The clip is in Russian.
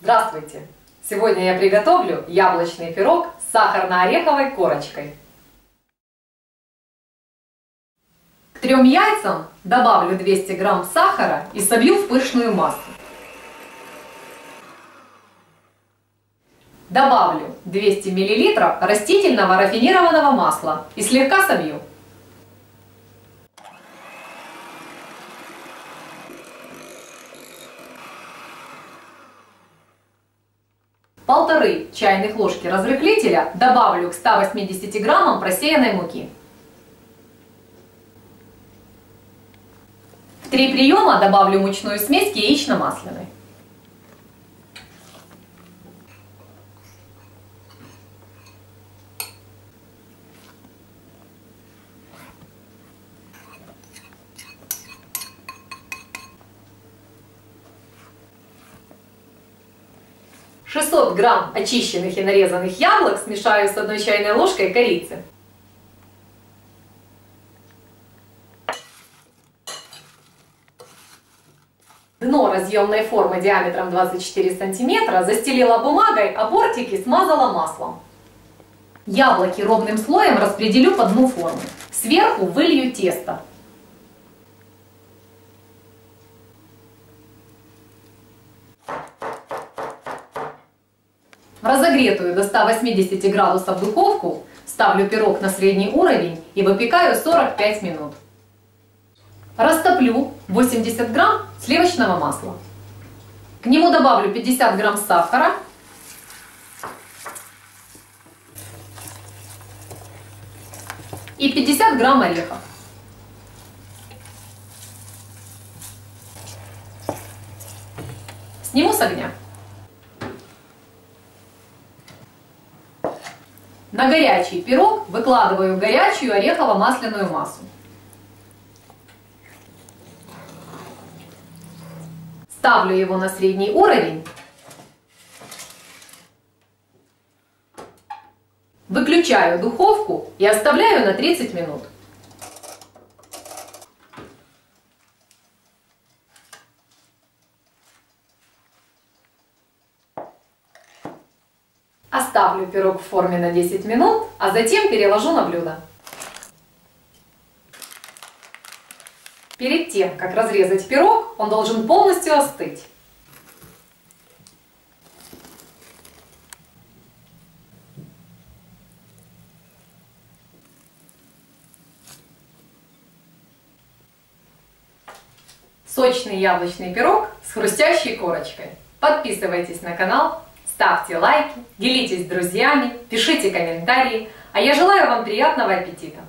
Здравствуйте! Сегодня я приготовлю яблочный пирог с сахарно-ореховой корочкой. К 3 яйцам добавлю 200 грамм сахара и собью в пышную массу. Добавлю 200 мл растительного рафинированного масла и слегка собью. Полторы чайных ложки разрыхлителя добавлю к 180 граммам просеянной муки. В 3 приема добавлю мучную смесь к яично-масляной. В 600 грамм очищенных и нарезанных яблок смешаю с 1 чайной ложкой корицы. Дно разъемной формы диаметром 24 см застелила бумагой, а бортики смазала маслом. Яблоки ровным слоем распределю по дну формы. Сверху вылью тесто. В разогретую до 180 градусов духовку ставлю пирог на средний уровень и выпекаю 45 минут. Растоплю 80 грамм сливочного масла. К нему добавлю 50 грамм сахара, 50 грамм орехов. Сниму с огня. На горячий пирог выкладываю горячую орехово-масляную массу. Ставлю его на средний уровень. Выключаю духовку и оставляю на 30 минут. Оставлю пирог в форме на 10 минут, а затем переложу на блюдо. Перед тем, как разрезать пирог, он должен полностью остыть. Сочный яблочный пирог с хрустящей корочкой. Подписывайтесь на канал, ставьте лайки, делитесь с друзьями, пишите комментарии. А я желаю вам приятного аппетита!